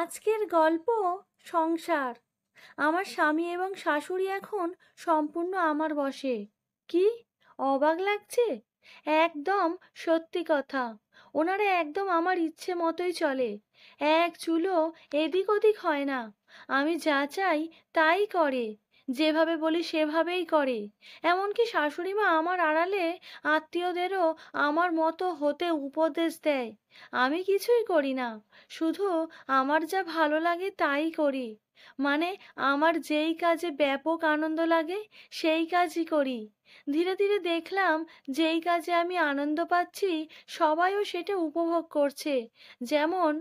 আজকের গল্প সংসার। আমার স্বামী এবং শাশুড়ি এখন সম্পূর্ণ আমার বশে। কি অবাক লাগছে! একদম সত্যি কথা। ওনারা একদম আমার ইচ্ছে মতোই চলে, এক চুলও এদিক ওদিক হয় না। আমি যা চাই তাই করে, যেভাবে বলি সেভাবেই করে। এমনকি শাশুড়ি মা আমার আড়ালে আত্মীয়দেরও আমার মতো হতে উপদেশ দেয়। আমি কিছুই করি না, শুধু আমার যা ভালো লাগে তাই করি। মানে আমার যেই কাজে ব্যাপক আনন্দ লাগে সেই কাজই করি। ধীরে ধীরে দেখলাম যেই কাজে আমি আনন্দ পাচ্ছি সবাইও সেটা উপভোগ করছে। যেমন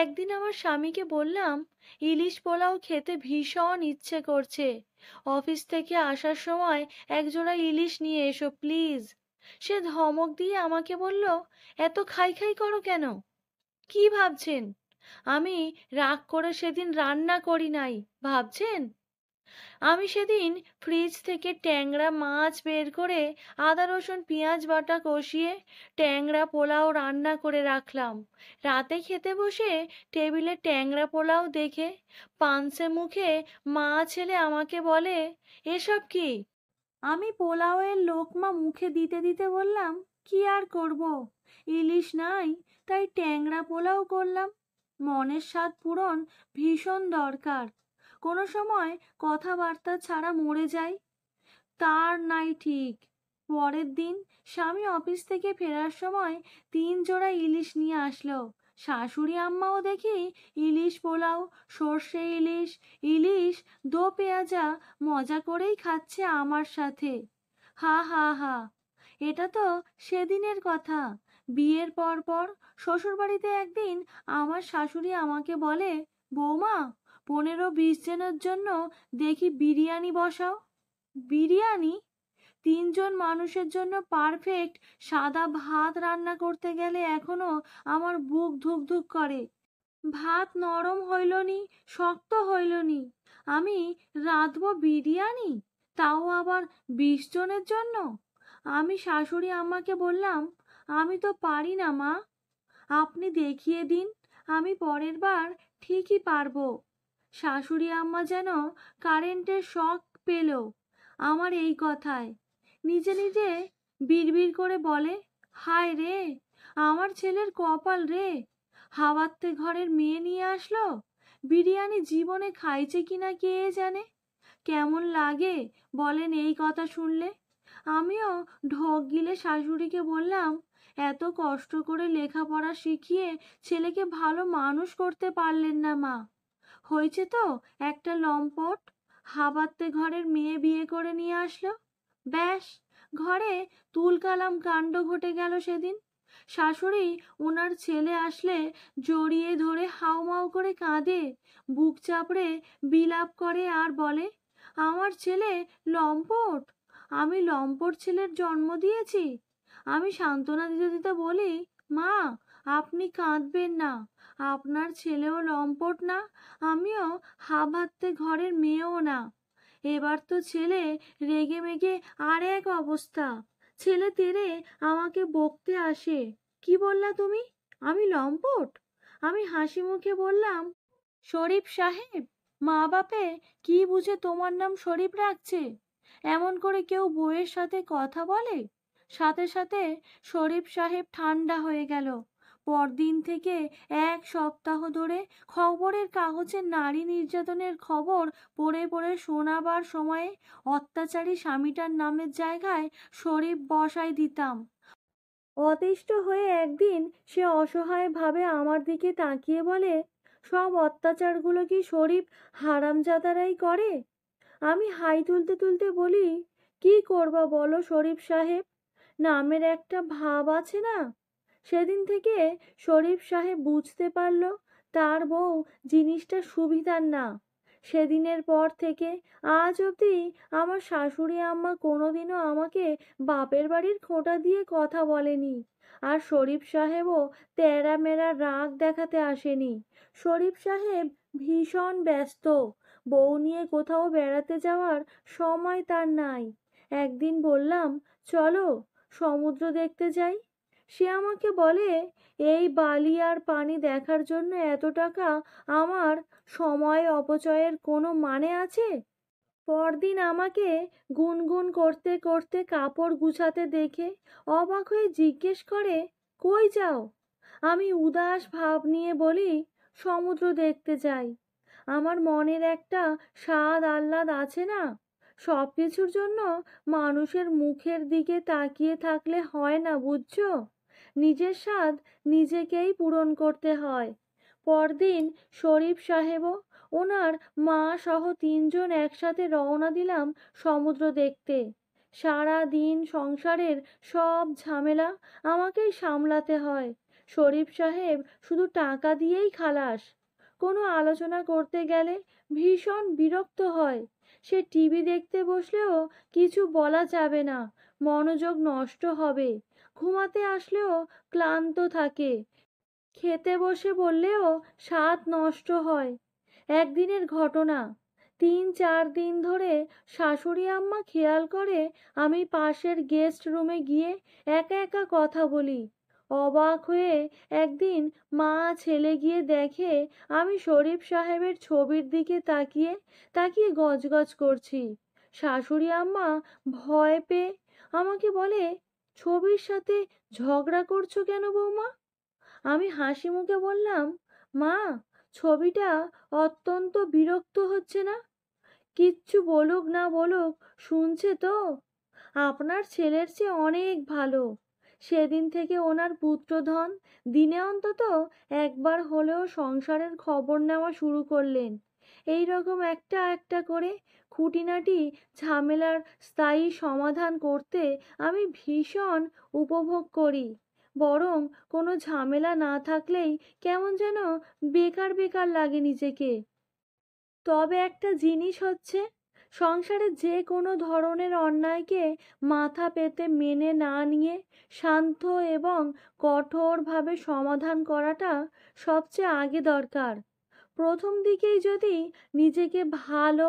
একদিন আমার স্বামীকে বললাম, ইলিশ পোলাও খেতে ভীষণ ইচ্ছে করছে, অফিস থেকে আসার সময় একজোড়া ইলিশ নিয়ে এসো প্লিজ। সে ধমক দিয়ে আমাকে বলল, এত খাই খাই করো কেন? কি ভাবছেন আমি রাগ করে সেদিন রান্না করি নাই ভাবছেন? আমি সেদিন ফ্রিজ থেকে ট্যাংরা মাছ বের করে আদা রসুন পেঁয়াজ বাটা কষিয়ে ট্যাংরা পোলাও রান্না করে রাখলাম। রাতে খেতে বসে টেবিলে ট্যাংরা পোলাও দেখে পানসে মুখে মা ছেলে আমাকে বলে, এসব কি? আমি পোলাওয়ের লোকমা মুখে দিতে দিতে বললাম, কি আর করব, ইলিশ নাই তাই ট্যাংরা পোলাও করলাম। মনের স্বাদ পূরণ ভীষণ দরকার। কোনো সময় কথাবার্তা ছাড়া মরে যাই, তার নাই ঠিক। পরের দিন স্বামী অফিস থেকে ফেরার সময় 3 জোড়া ইলিশ নিয়ে আসলো। শাশুড়ি আম্মাও দেখি ইলিশ পোলাও, সর্ষে ইলিশ, ইলিশ দো পেঁয়াজা মজা করেই খাচ্ছে আমার সাথে। হা হা হা, এটা তো সেদিনের কথা। বিয়ের পর শ্বশুরবাড়িতে একদিন আমার শাশুড়ি আমাকে বলে, বৌমা 15-20 জনের জন্য দেখি বিরিয়ানি বসাও। বিরিয়ানি? 3 জন মানুষের জন্য পারফেক্ট সাদা ভাত রান্না করতে গেলে এখনো আমার বুক ধুক ধুক করে। ভাত নরম হইল নি, শক্ত হইল নি। আমি রাঁধব বিরিয়ানি, তাও আবার 20 জনের জন্য? আমি শাশুড়ি আম্মাকে বললাম, আমি তো পারি না মা, আপনি দেখিয়ে দিন, আমি পরের বার ঠিকই পারবো। শাশুড়ি আম্মা যেন কারেন্টের শক পেল আমার এই কথায়। নিজে নিজে বিড়বিড় করে বলে, হায় রে আমার ছেলের কপাল রে, হাওয়াতে ঘরের মেয়ে নিয়ে আসলো, বিরিয়ানি জীবনে খাইছে কিনা কে জানে। কেমন লাগে বলেন এই কথা শুনলে? আমিও ঢোক গিলে শাশুড়িকে বললাম, এত কষ্ট করে লেখাপড়া শিখিয়ে ছেলেকে ভালো মানুষ করতে পারলেন না মা। হয়েছে তো একটা লম্পট, হাবাতে ঘরের মেয়ে বিয়ে করে নিয়ে আসলো, ব্যাস ঘরে তুলকালাম কাণ্ড ঘটে গেল। সেদিন শাশুড়ি ওনার ছেলে আসলে জড়িয়ে ধরে হাউমাউ করে কাঁদে, বুক চাপড়ে বিলাপ করে আর বলে, আমার ছেলে লম্পট, আমি লম্পট ছেলের জন্ম দিয়েছি। আমি সান্ত্বনা দিতে দিতে বলি, মা আপনি কাঁদবেন না, আপনার ছেলেও লম্পট না, আমিও হাবাতে ঘরের মেয়েও না। এবার তো ছেলে রেগে মেগে আর এক অবস্থা। ছেলে তেড়ে আমাকে বকতে আসে, কি বললা তুমি, আমি লম্পট? আমি হাসি মুখে বললাম, শরীফ সাহেব, মা বাপে কি বুঝে তোমার নাম শরীফ রাখছে? এমন করে কেউ বউয়ের সাথে কথা বলে? সাথে সাথে শরীফ সাহেব ঠান্ডা হয়ে গেল। পরদিন থেকে 1 সপ্তাহ ধরে খবরের কাগজে নারী নির্যাতনের খবর পড়ে পড়ে শোনাবার সময়ে অত্যাচারী স্বামীটার নামের জায়গায় শরীফ বসাই দিতাম। অতিষ্ঠ হয়ে একদিন সে অসহায়ভাবে আমার দিকে তাকিয়ে বলে, সব অত্যাচারগুলো কি শরীফ হারামজাদারাই করে? আমি হাই তুলতে তুলতে বলি, কি করবা বলো শরীফ সাহেব, নামের একটা ভাব আছে না। সেদিন থেকে শরীফ সাহেব বুঝতে পারল তার বউ জিনিসটা সুবিধার না। সেদিনের পর থেকে আজ অবধি আমার শাশুড়ি আম্মা কোনোদিনও আমাকে বাপের বাড়ির খোঁটা দিয়ে কথা বলেনি, আর শরীফ সাহেবও তেরা মেরা রাগ দেখাতে আসেনি। শরীফ সাহেব ভীষণ ব্যস্ত, বউ নিয়ে কোথাও বেড়াতে যাওয়ার সময় তার নাই। একদিন বললাম, চলো সমুদ্র দেখতে যাই। সে আমাকে বলে, এই বালি আর পানি দেখার জন্য এত টাকা আমার সময় অপচয়ের কোনো মানে আছে? পরদিন আমাকে গুনগুন করতে করতে কাপড় গুছাতে দেখে অবাক হয়ে জিজ্ঞেস করে, কই যাও? আমি উদাস ভাব নিয়ে বলি, সমুদ্র দেখতে যাই। আমার মনের একটা স্বাদ আহ্লাদ আছে না, সব কিছুর জন্য মানুষের মুখের দিকে তাকিয়ে থাকলে হয় না, বুঝছো? নিজের স্বাদ নিজেকেই পূরণ করতে হয়। পরদিন শরীফ সাহেবও ওনার মা সহ তিনজন একসাথে রওনা দিলাম সমুদ্র দেখতে। সারা দিন সংসারের সব ঝামেলা আমাকেই সামলাতে হয়। শরীফ সাহেব শুধু টাকা দিয়েই খালাস। কোনো আলোচনা করতে গেলে ভীষণ বিরক্ত হয়। সে টিভি দেখতে বসলেও কিছু বলা যাবে না, মনোযোগ নষ্ট হবে। ঘুমাতে আসলেও ক্লান্ত থাকে। খেতে বসে বললেও স্বাদ নষ্ট হয়। একদিনের ঘটনা, 3-4 দিন ধরে শাশুড়ি আম্মা খেয়াল করে আমি পাশের গেস্ট রুমে গিয়ে একা একা কথা বলি। অবাক হয়ে একদিন মা ছেলে গিয়ে দেখে আমি শরীফ সাহেবের ছবির দিকে তাকিয়ে তাকিয়ে গজগজ করছি। শাশুড়ি আম্মা ভয় পেয়ে আমাকে বলে, ছবির সাথে ঝগড়া করছো কেন বৌমা? আমি হাসি মুখে বললাম, মা, ছবিটা অত্যন্ত বিরক্ত হচ্ছে না? কিচ্ছু বলুক না বলুক শুনছে তো। আপনার ছেলের চেয়ে অনেক ভালো। সেদিন থেকে ওনার পুত্রধন দিনে অন্তত একবার হলেও সংসারের খবর নেওয়া শুরু করলেন। এই রকম একটা একটা করে খুঁটিনাটি ঝামেলার স্থায়ী সমাধান করতে আমি ভীষণ উপভোগ করি। বরং কোনো ঝামেলা না থাকলেই কেমন যেন বেকার বেকার লাগে নিজেকে। তবে একটা জিনিস হচ্ছে, সংসারে যে কোনো ধরনের অন্যায়কে মাথা পেতে মেনে না নিয়ে শান্ত এবং কঠোরভাবে সমাধান করাটা সবচেয়ে আগে দরকার। প্রথম দিকেই যদি নিজেকে ভালো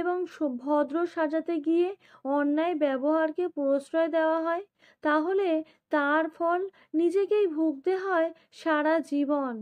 এবং ভদ্র সাজাতে গিয়ে অন্যায় ব্যবহারকে প্রশ্রয় দেওয়া হয়, তাহলে তার ফল নিজেকেই ভুগতে হয় সারা জীবন।